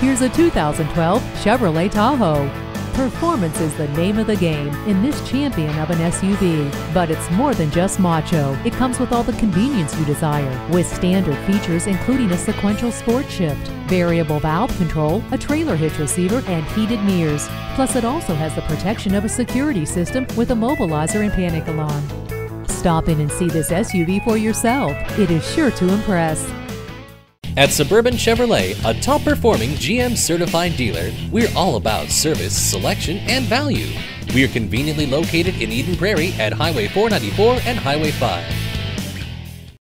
Here's a 2012 Chevrolet Tahoe. Performance is the name of the game in this champion of an SUV, but it's more than just macho. It comes with all the convenience you desire, with standard features including a sequential sport shift, variable valve control, a trailer hitch receiver, and heated mirrors. Plus, it also has the protection of a security system with a immobilizer and panic alarm. Stop in and see this SUV for yourself. It is sure to impress. At Suburban Chevrolet, a top-performing GM-certified dealer, we're all about service, selection, and value. We are conveniently located in Eden Prairie at Highway 494 and Highway 5.